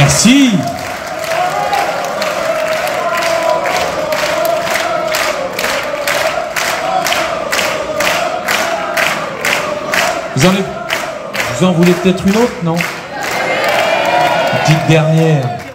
Merci. Vous en voulez peut-être une autre, non? Une petite dernière.